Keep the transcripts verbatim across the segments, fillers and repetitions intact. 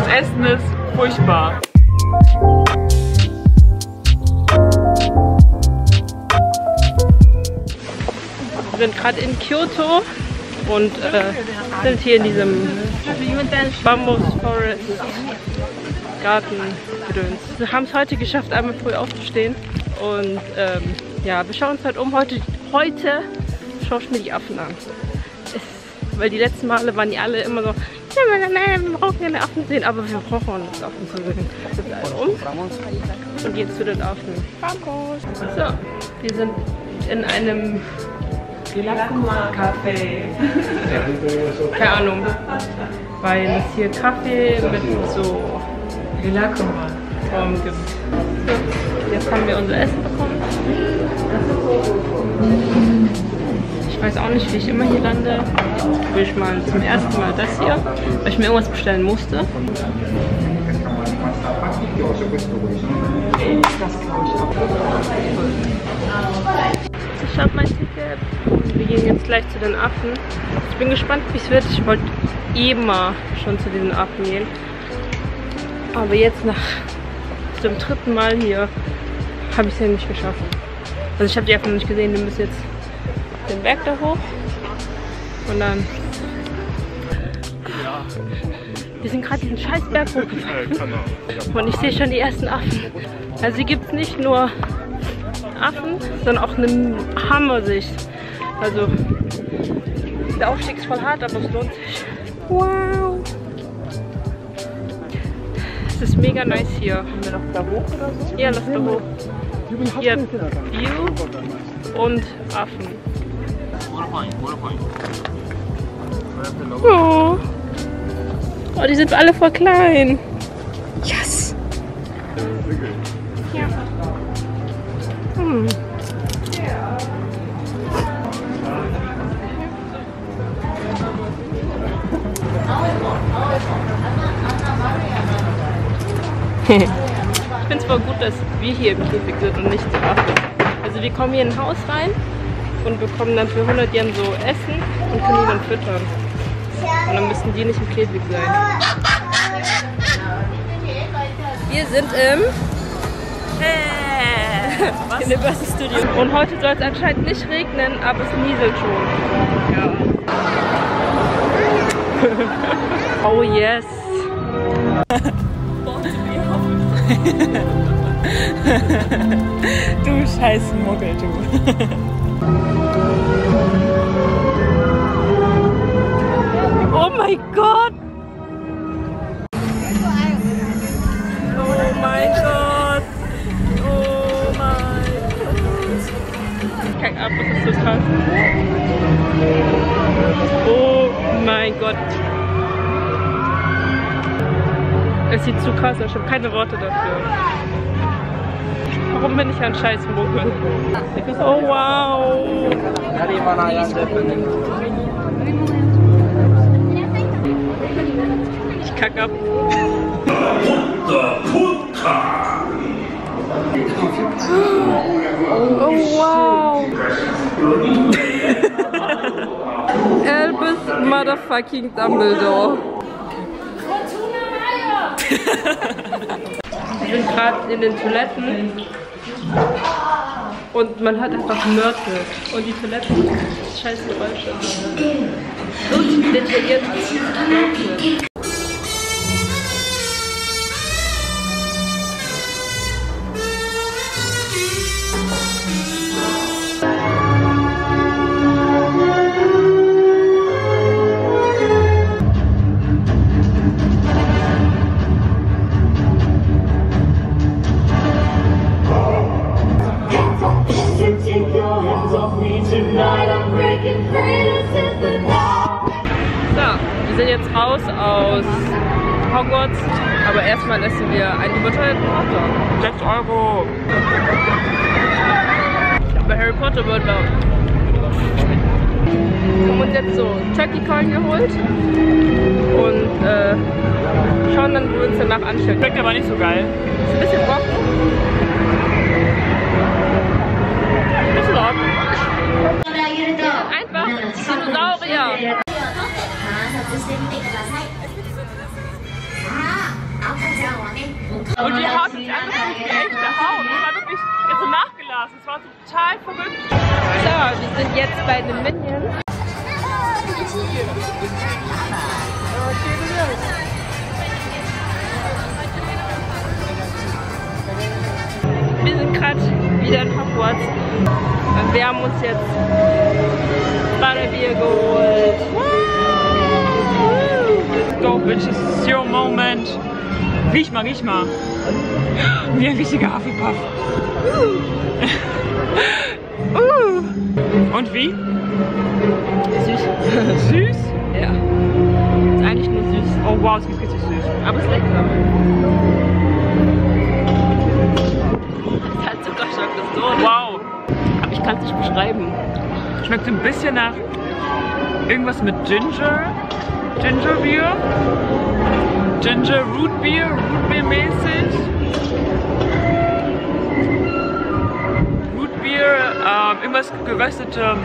Das Essen ist furchtbar. Wir sind gerade in Kyoto und äh, sind hier in diesem Bambus Forest Garten gedöns. Wir haben es heute geschafft, einmal früh aufzustehen und ähm, ja, wir schauen uns halt um. Heute, heute schaue ich mir die Affen an. Es, weil die letzten Male waren die alle immer so, ja, nein, wir brauchen keine Affen sehen, aber wir brauchen uns Affen zu sehen. Jetzt sind alle um und jetzt zu den Affen. So, wir sind in einem Rilakkuma Kaffee. Keine Ahnung. Weil es hier Kaffee mit so Rilakkuma Form gibt. So, jetzt haben wir unser Essen bekommen. Ich weiß auch nicht, wie ich immer hier lande. Jetzt probiere ich mal zum ersten Mal das hier, weil ich mir irgendwas bestellen musste. Das glaube ich auch. Ich habe mein Ticket. Wir gehen jetzt gleich zu den Affen. Ich bin gespannt, wie es wird. Ich wollte immer schon zu diesen Affen gehen. Aber jetzt nach dem dritten Mal hier habe ich es ja nicht geschafft. Also ich habe die Affen noch nicht gesehen. Wir müssen jetzt den Berg da hoch. Und dann... Wir sind gerade diesen scheiß Berg hochgefahren. Und ich sehe schon die ersten Affen. Also hier gibt es nicht nur... Affen, sondern auch eine Hammersicht. Also der Aufstieg ist voll hart, aber es lohnt sich. Wow! Es ist mega nice hier. Haben wir noch da hoch oder so? Ja, lass da hoch. Hier View und Affen. Oh. Oh, die sind alle voll klein. Yes! Ja. Hm. Ich finde es voll gut, dass wir hier im Käfig sind und nicht die Affen. Also wir kommen hier in ein Haus rein und bekommen dann für hundert Yen so Essen und können die dann füttern. Und dann müssen die nicht im Käfig sein. Wir sind im... Was? In dem Börsenstudio. Und heute soll es anscheinend nicht regnen, aber es nieselt schon. Ja. Oh yes. Du scheiß Muggel, du. Oh mein Gott. Oh mein Gott. Kein ab, das ist so krass. Oh mein Gott. Es sieht zu krass aus, ich habe keine Worte dafür. Warum bin ich ein scheiß Muggel? Oh wow. Ich kack ab. Oh wow! Albus motherfucking Dumbledore. Wir sind gerade in den Toiletten und man hat einfach Mörtel. Und die Toiletten, scheiß Geräusche. So detailliert alles. Wir sind jetzt raus aus Hogwarts, aber erstmal essen wir einen überteuerten Hotdog. sechs Euro! Bei Harry Potter wird laut. Wir haben uns jetzt so Turkey Corn geholt und äh, schauen dann, wo wir uns danach anstellen. Schmeckt aber nicht so geil. Ist ein bisschen trocken. Nicht so einfach Dinosaurier. This didn't make a last night. Ah! Und die Haut ist einfach die echte Haut. Das war wirklich so nachgelassen. Es war total verrückt. So, wir sind jetzt bei den Minions. Wir sind gerade wieder in Hogwarts. Und wir haben uns jetzt Butterbier geholt. Let's go, bitches, it's your moment. Riech mal, riech mal. Wie ein richtiger Hufflepuff. Uh. Uh. Und wie? Süß. Süß? Ja. Ist eigentlich nur süß. Oh wow, es ist richtig süß. Aber es ist lecker. Es ist halt Zuckerstoff, das ist so. Wow. Aber ich kann es nicht beschreiben. Schmeckt ein bisschen nach irgendwas mit Ginger. Ginger Beer. Ginger Root Beer, Root Beer mäßig. Root Beer, ähm, irgendwas geröstetem.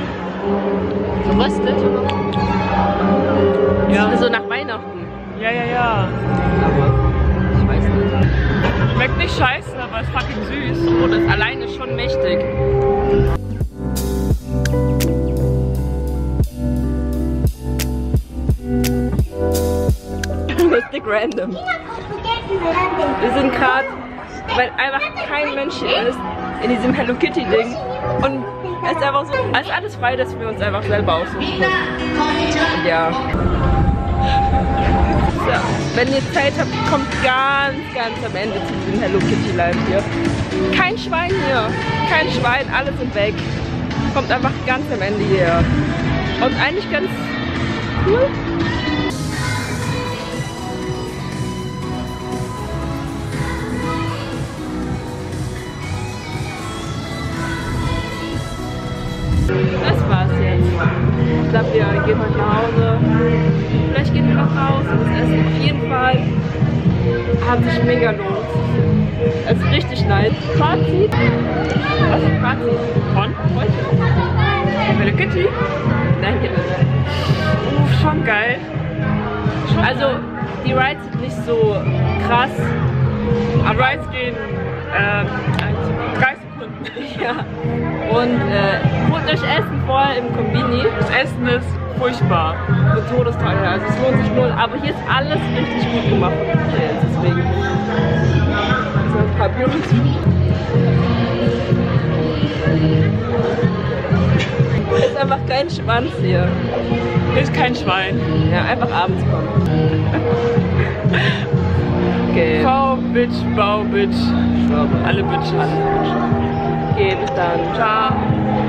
Geröstet? Ja. Das ist so nach Weihnachten. Ja, ja, ja. Aber ich weiß nicht. Schmeckt nicht scheiße, aber ist fucking süß. Und ist alleine schon mächtig. Random. Wir sind gerade, weil einfach kein Mensch hier ist, in diesem Hello Kitty Ding und es ist einfach so, es ist alles frei, dass wir uns einfach selber aussuchen. Ja. So, wenn ihr Zeit habt, kommt ganz, ganz am Ende zu diesem Hello Kitty Live hier. Kein Schwein hier, kein Schwein, alle sind weg. Kommt einfach ganz am Ende hierher. Und eigentlich ganz cool. Das war's jetzt. Ich glaube, wir gehen heute nach Hause. Vielleicht gehen wir noch raus und das Essen. Auf jeden Fall hat sich mega los. Es ist richtig nice. Fazit? Was ist Fazit? Von heute? Hello Kitty? Nein, genau. Uff, schon geil. Schon also, geil. Die Rides sind nicht so krass. Am Rides gehen ähm, dreißig Sekunden. Ja. Und äh, holt euch Essen vorher im Kombini. Das Essen ist furchtbar. Und todesteuer, also es lohnt sich null. Aber hier ist alles richtig gut gemacht. Deswegen. So ein paar Büros. Ist einfach kein Schwanz hier. Ist kein Schwein. Ja, einfach abends kommen. Okay. Bau, Bitch, Bau, Bitch. Alle Bitches. Alle Bitches. Okay, bis dann. Ciao.